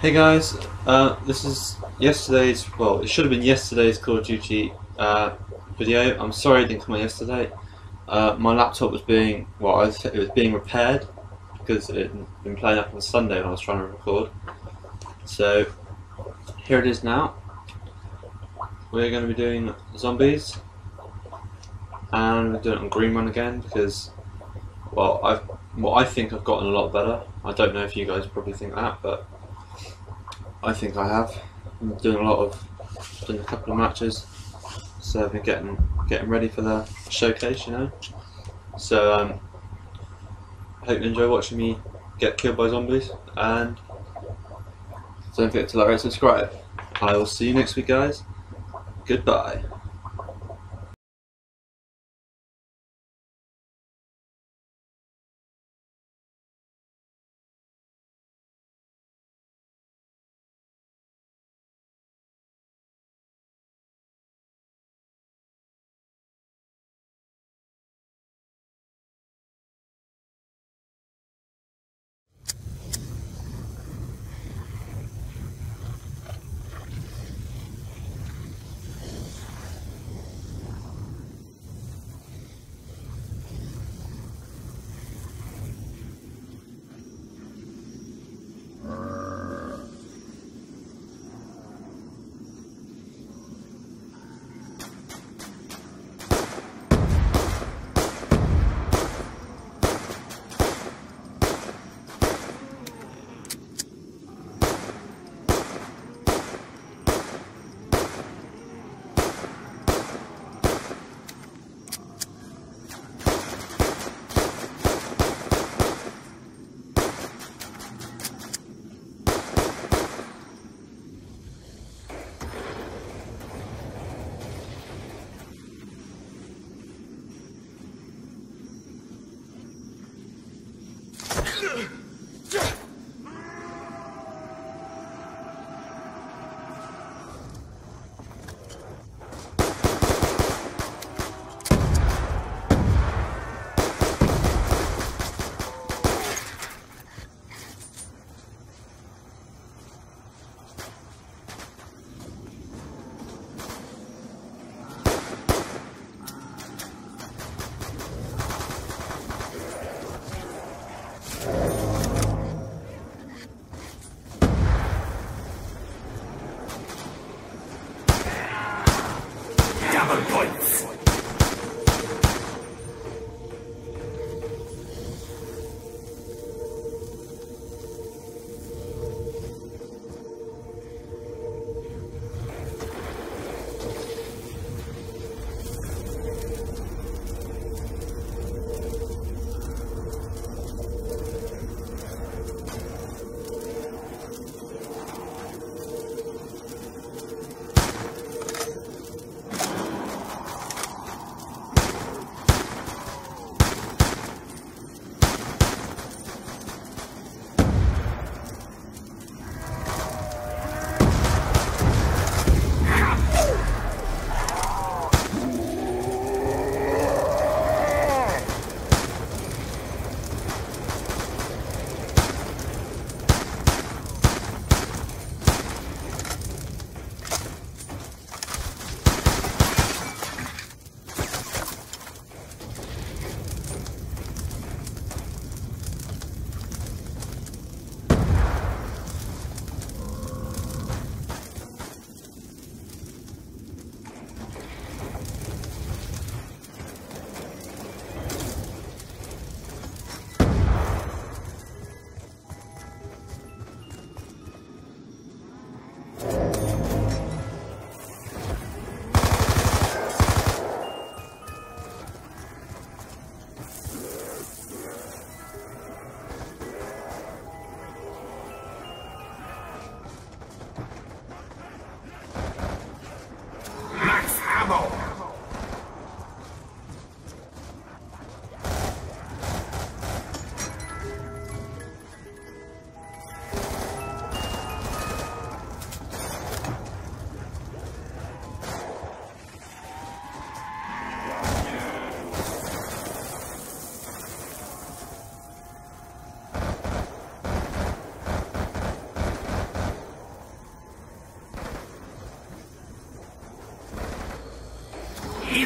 Hey guys, this is yesterday's, well, it should have been yesterday's Call of Duty video. I'm sorry it didn't come out yesterday. My laptop was being, well, it was being repaired because it had been playing up on Sunday when I was trying to record. So here it is now. We're going to be doing zombies, and we're doing it on Green Run again because, well, I think I've gotten a lot better. I don't know if you guys probably think that, but I think I have. I'm doing a couple of matches, so I've been getting ready for the showcase, you know. So I hope you enjoy watching me get killed by zombies, and don't forget to like, rate and subscribe. I will see you next week, guys. Goodbye.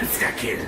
Insta-kill.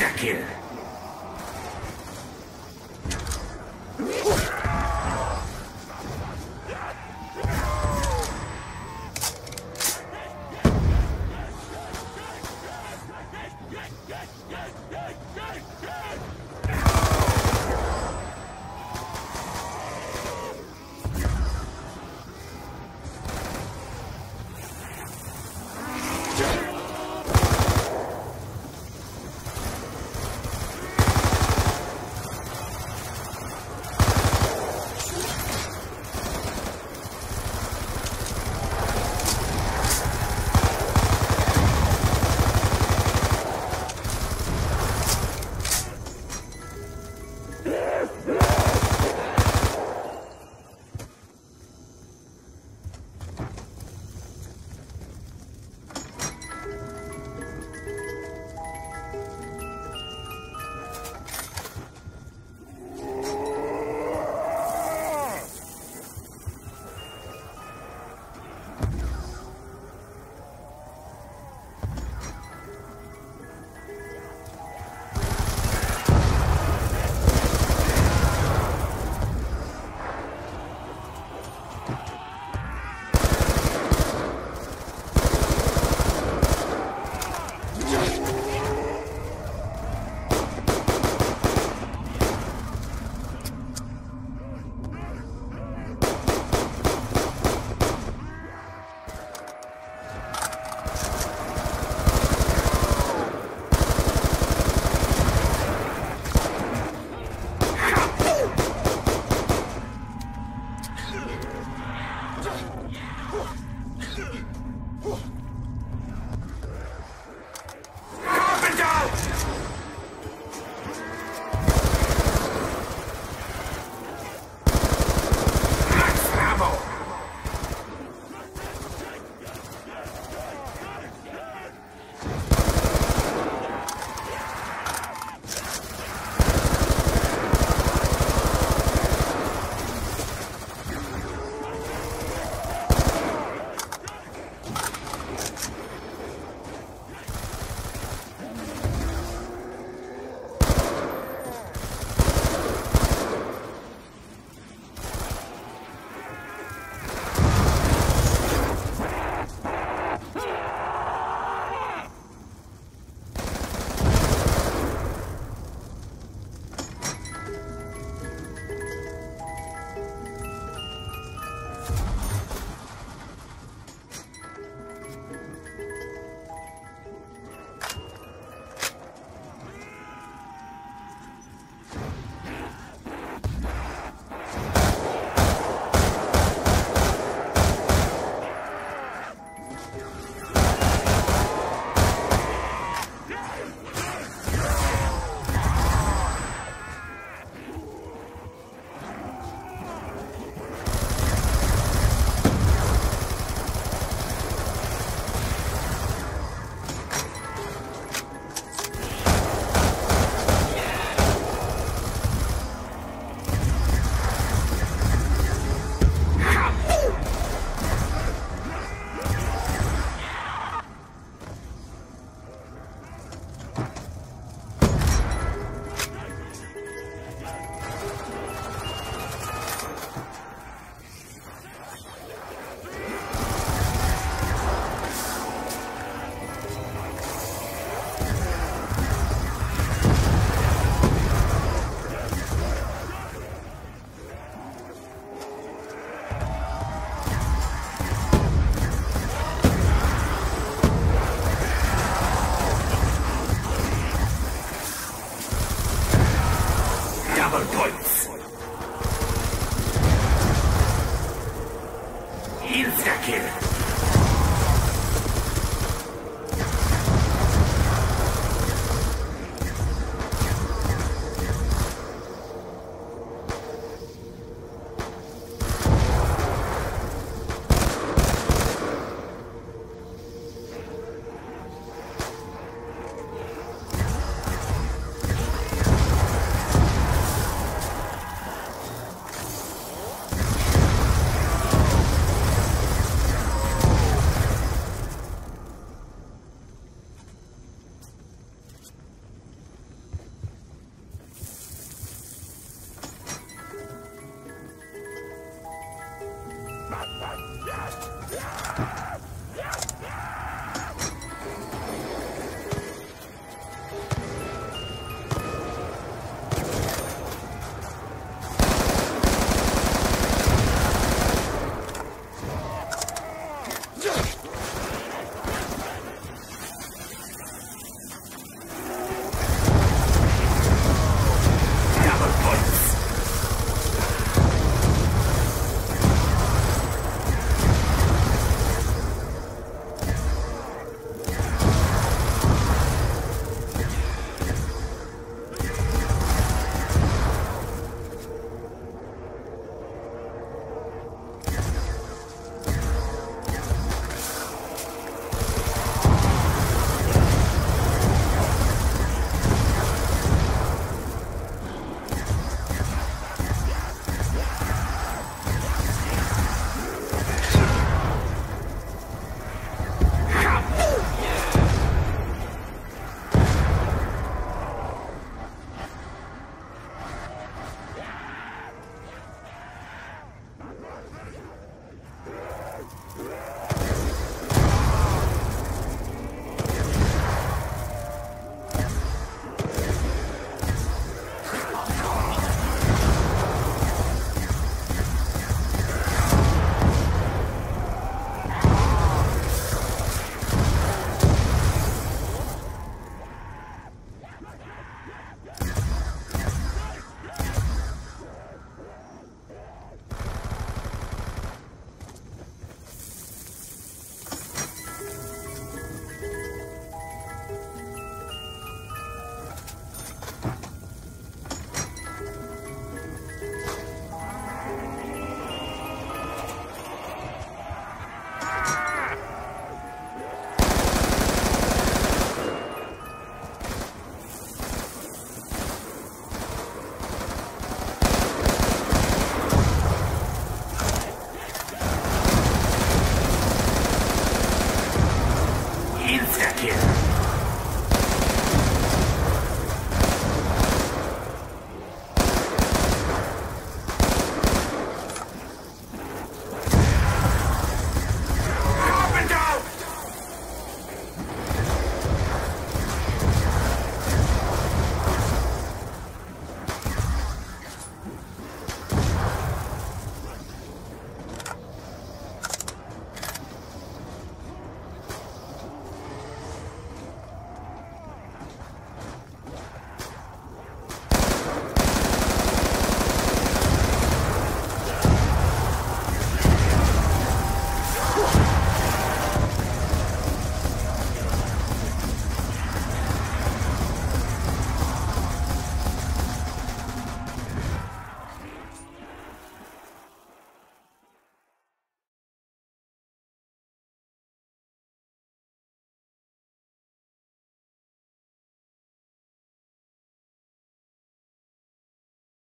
stuck here. Yeah.